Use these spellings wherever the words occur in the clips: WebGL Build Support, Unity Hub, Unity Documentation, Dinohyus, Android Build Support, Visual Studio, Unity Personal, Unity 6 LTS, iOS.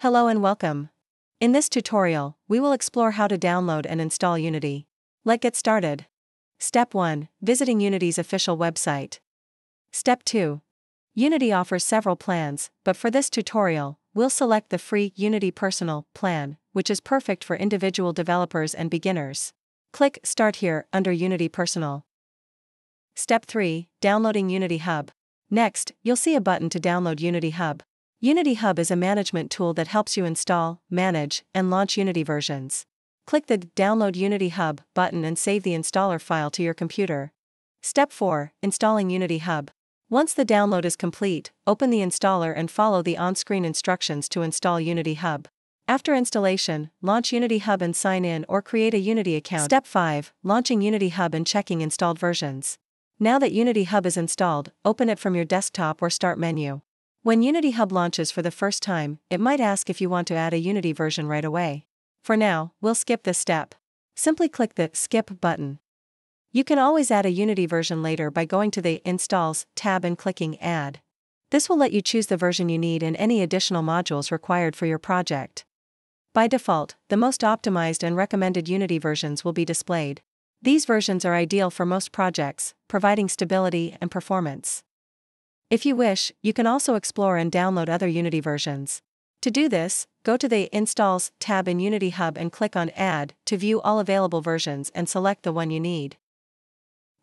Hello and welcome. In this tutorial, we will explore how to download and install Unity. Let's get started. Step 1. Visiting Unity's official website. Step 2. Unity offers several plans, but for this tutorial, we'll select the free Unity Personal plan, which is perfect for individual developers and beginners. Click Start here under Unity Personal. Step 3. Downloading Unity Hub. Next, you'll see a button to download Unity Hub. Unity Hub is a management tool that helps you install, manage, and launch Unity versions. Click the Download Unity Hub button and save the installer file to your computer. Step 4. Installing Unity Hub. Once the download is complete, open the installer and follow the on-screen instructions to install Unity Hub. After installation, launch Unity Hub and sign in or create a Unity account. Step 5. Launching Unity Hub and checking installed versions. Now that Unity Hub is installed, open it from your desktop or Start menu. When Unity Hub launches for the first time, it might ask if you want to add a Unity version right away. For now, we'll skip this step. Simply click the Skip button. You can always add a Unity version later by going to the Installs tab and clicking Add. This will let you choose the version you need and any additional modules required for your project. By default, the most optimized and recommended Unity versions will be displayed. These versions are ideal for most projects, providing stability and performance. If you wish, you can also explore and download other Unity versions. To do this, go to the Installs tab in Unity Hub and click on Add to view all available versions and select the one you need.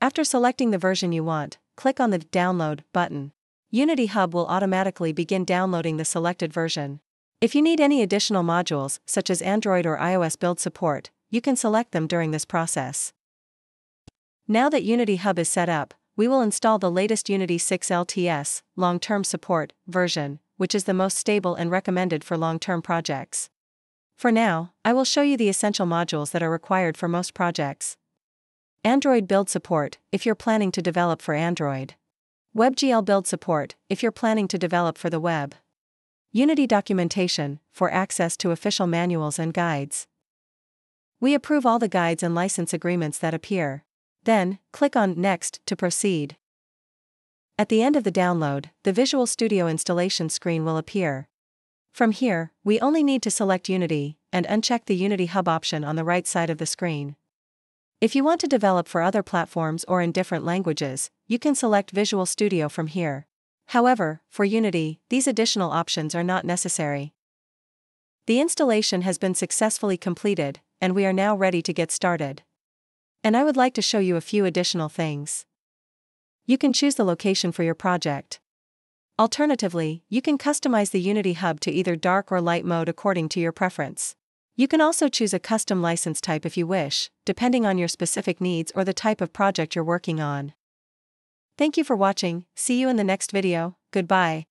After selecting the version you want, click on the Download button. Unity Hub will automatically begin downloading the selected version. If you need any additional modules, such as Android or iOS build support, you can select them during this process. Now that Unity Hub is set up, we will install the latest Unity 6 LTS, long-term support, version, which is the most stable and recommended for long-term projects. For now, I will show you the essential modules that are required for most projects. Android Build Support, if you're planning to develop for Android. WebGL Build Support, if you're planning to develop for the web. Unity Documentation, for access to official manuals and guides. We approve all the guides and license agreements that appear. Then, click on Next to proceed. At the end of the download, the Visual Studio installation screen will appear. From here, we only need to select Unity, and uncheck the Unity Hub option on the right side of the screen. If you want to develop for other platforms or in different languages, you can select Visual Studio from here. However, for Unity, these additional options are not necessary. The installation has been successfully completed, and we are now ready to get started. And I would like to show you a few additional things. You can choose the location for your project. Alternatively, you can customize the Unity Hub to either dark or light mode according to your preference. You can also choose a custom license type if you wish, depending on your specific needs or the type of project you're working on. Thank you for watching, see you in the next video, goodbye.